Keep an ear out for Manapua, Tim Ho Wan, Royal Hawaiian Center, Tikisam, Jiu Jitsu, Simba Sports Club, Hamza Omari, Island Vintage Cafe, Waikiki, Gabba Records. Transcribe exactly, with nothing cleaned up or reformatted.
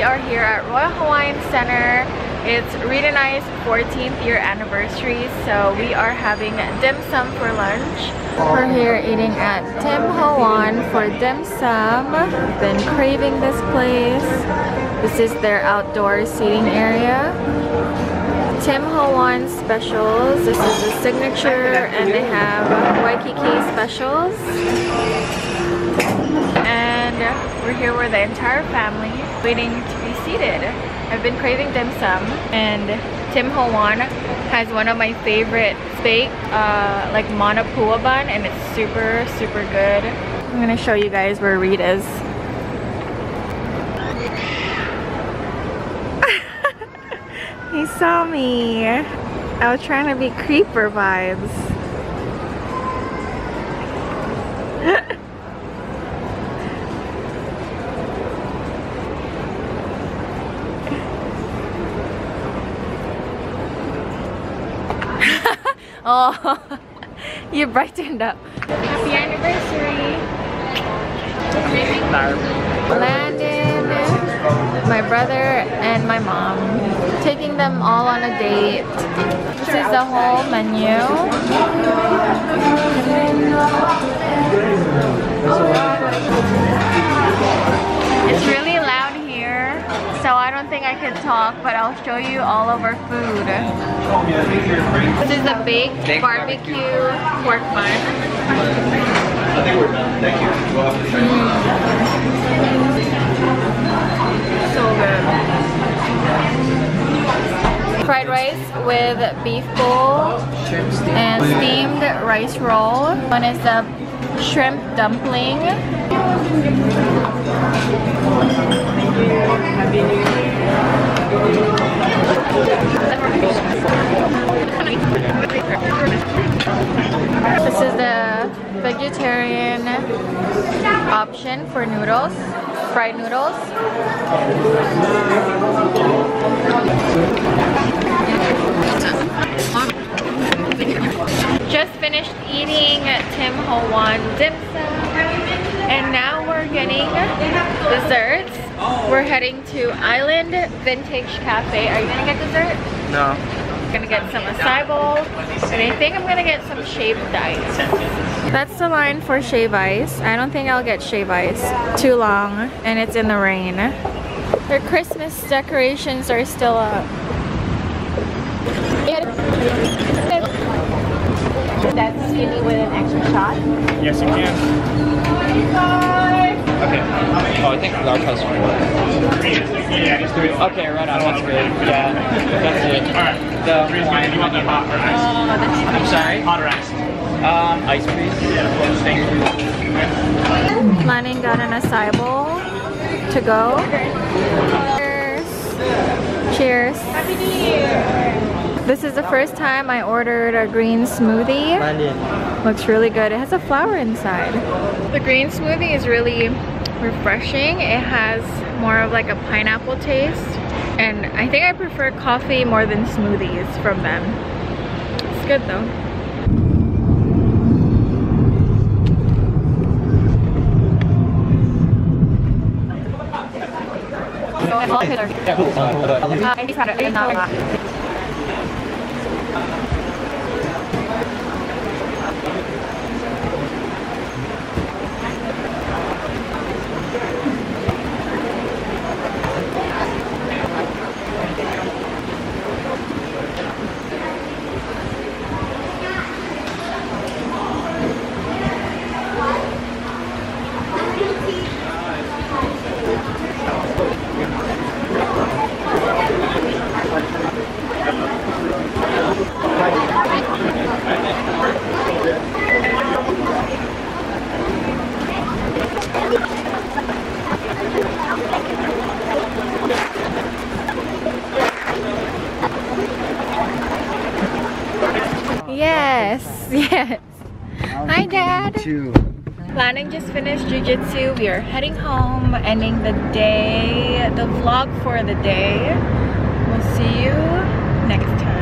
we are here at Royal Hawaiian Center. It's Rita and I's fourteenth year anniversary, so we are having dim sum for lunch. We're here eating at Tim Ho Wan for dim sum. Been craving this place. This is their outdoor seating area. Tim Ho Wan specials. This is the signature, and they have Waikiki specials. And we're here with the entire family, waiting to be seated. I've been craving dim sum, and Tim Ho Wan has one of my favorite steak, uh, like Manapua bun, and it's super, super good. I'm gonna show you guys where Reed is. He saw me. I was trying to be creeper vibes. Oh, you brightened up. Happy anniversary. Landon, my brother, and my mom. Taking them all on a date. This is the whole menu. It's really loud here, so I don't think I can talk, but I'll show you all of our food. This is a baked barbecue pork bun. I think we're done. Thank you. We'll have to try. So good. Fried rice with beef bowl and steamed rice roll. One is a shrimp dumpling. This is the vegetarian option for noodles, fried noodles. Just finished eating Tim Ho Wan dim sum, and now we're getting desserts. We're heading to Island Vintage Cafe. Are you gonna get dessert? No. I'm gonna get some acai bowl, and I think I'm gonna get some shaved ice. That's the line for shave ice. I don't think I'll get shave ice. Too long, and it's in the rain. Their Christmas decorations are still up. That's skinny with an extra shot? Yes, you can. Okay. Oh, I think large has four. Yeah, just do it. Okay, right on. That's good. Yeah, that's it. Alright. The wine. You want the hot or iced? Uh, I'm sorry? Hot or iced? Um, ice, please. Yeah, thank you. Manning got an acai bowl to go. Cheers. Cheers. Happy New Year. This is the first time I ordered a green smoothie. Looks really good. It has a flower inside. The green smoothie is really refreshing. It has more of like a pineapple taste. And I think I prefer coffee more than smoothies from them. It's good though. Yes, yes. Hi, Dad. Lanning just finished jujitsu. We are heading home, ending the day, the vlog for the day. We'll see you next time.